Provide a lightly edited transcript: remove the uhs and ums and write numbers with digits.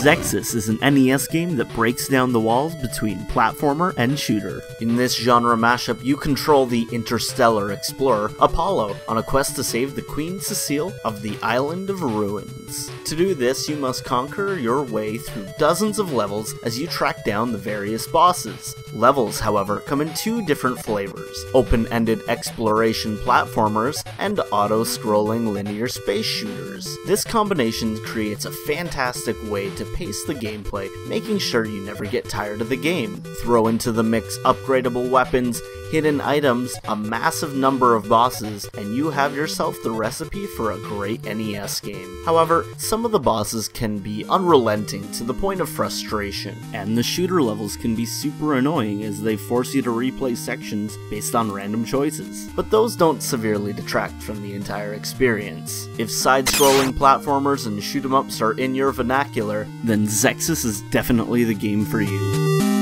Xexyz is an NES game that breaks down the walls between platformer and shooter. In this genre mashup, you control the interstellar explorer, Apollo, on a quest to save the Queen Cecile of the Island of Ruins. To do this, you must conquer your way through dozens of levels as you track down the various bosses. Levels, however, come in two different flavors: open-ended exploration platformers and auto-scrolling linear space shooters. This combination creates a fantastic way to pace the gameplay, making sure you never get tired of the game. Throw into the mix upgradable weapons, hidden items, a massive number of bosses, and you have yourself the recipe for a great NES game. However, some of the bosses can be unrelenting to the point of frustration, and the shooter levels can be super annoying as they force you to replay sections based on random choices. But those don't severely detract from the entire experience. If side-scrolling platformers and shoot-'em-ups are in your vernacular, then Xexyz is definitely the game for you.